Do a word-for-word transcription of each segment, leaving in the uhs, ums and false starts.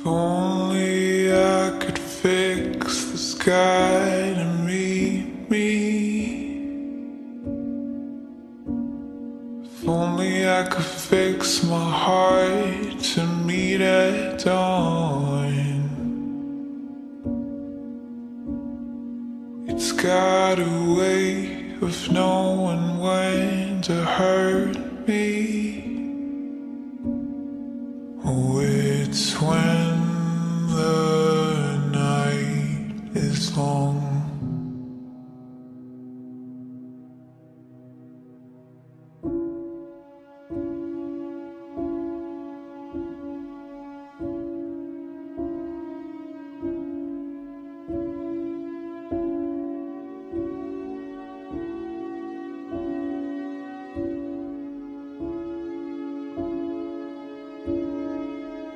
If only I could fix the sky and meet me. If only I could fix my heart to meet at dawn. It's got a way of knowing when to hurt me. Oh, it's when the night is long.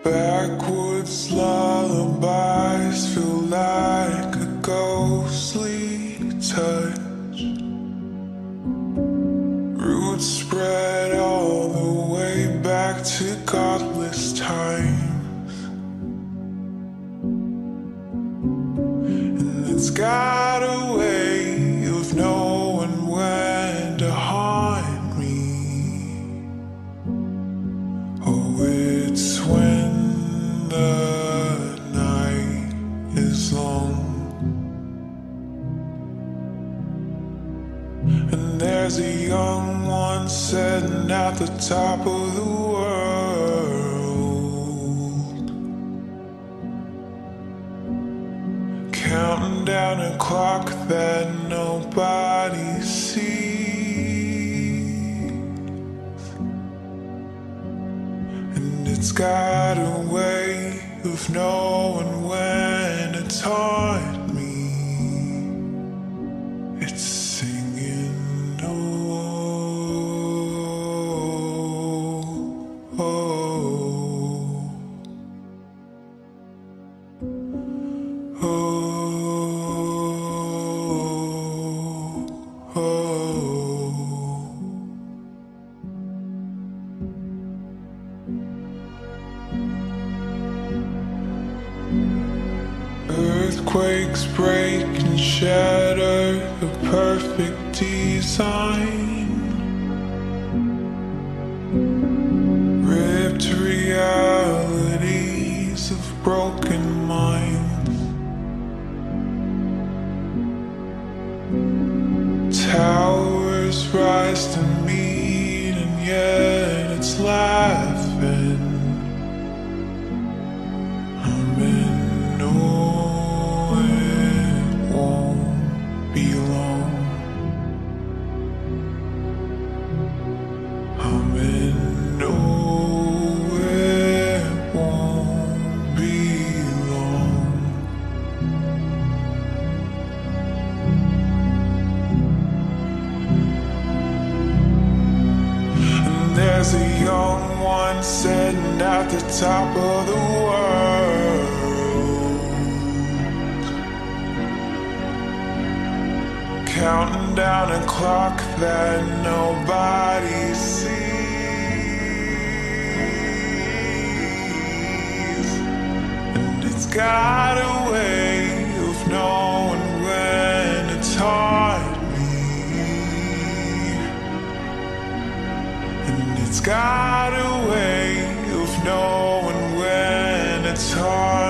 Backwoods lullabies feel like a ghostly touch. Roots spread all the way back to godless times. And it's got a way of knowing when to haunt me. Oh, it's when the night is long. And there's a young one sitting at the top of the world, counting down a clock that nobody sees. And it's got a way of knowing when it's haunt me. It's singing, oh, oh, oh, oh, oh, oh. Earthquakes break and shatter the perfect design. Ripped realities of broken minds. Towers rise to meet, and yet it's laughing. There's a young one sitting at the top of the world, counting down a clock that nobody sees. And it's got a way of knowing when it's hard. It's got a way of knowing when it's hard.